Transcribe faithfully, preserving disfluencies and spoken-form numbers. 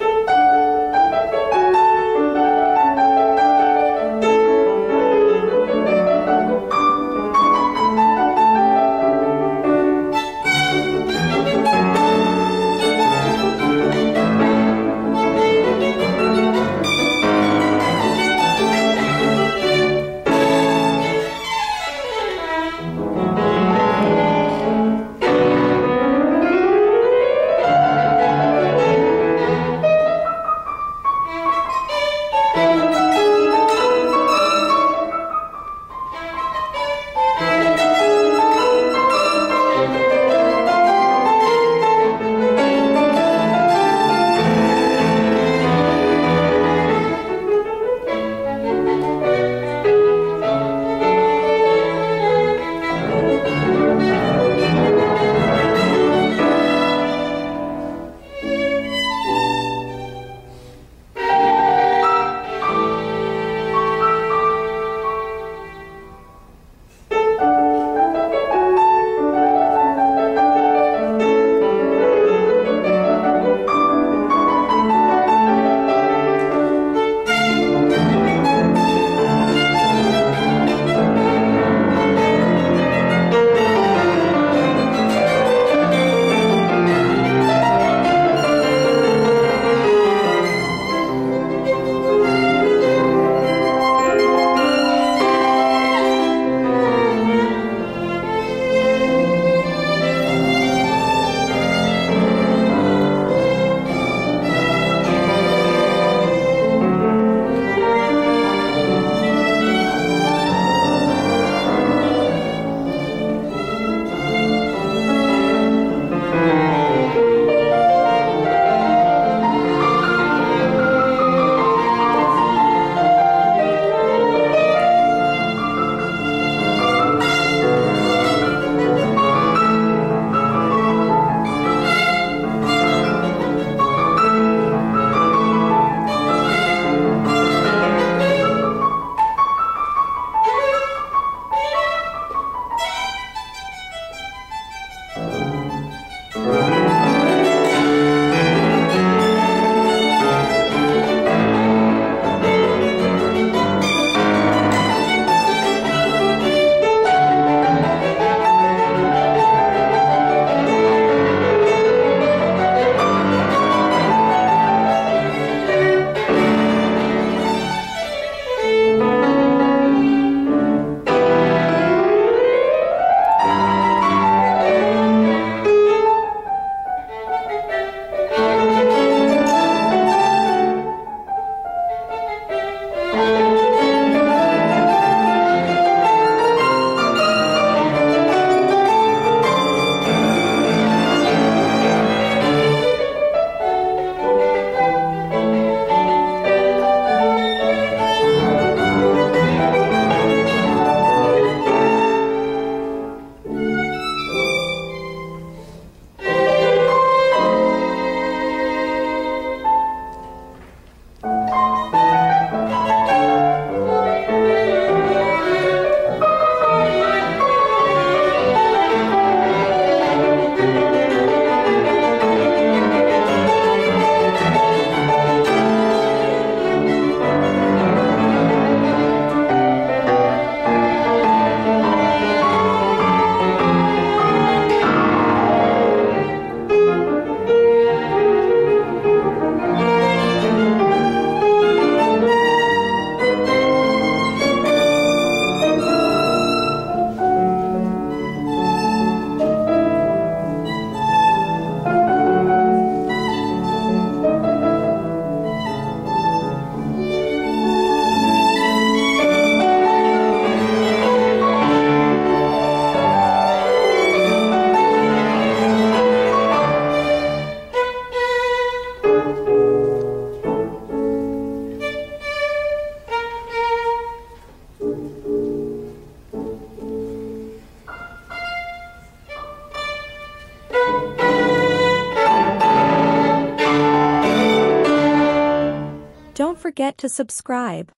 You Don't forget to subscribe.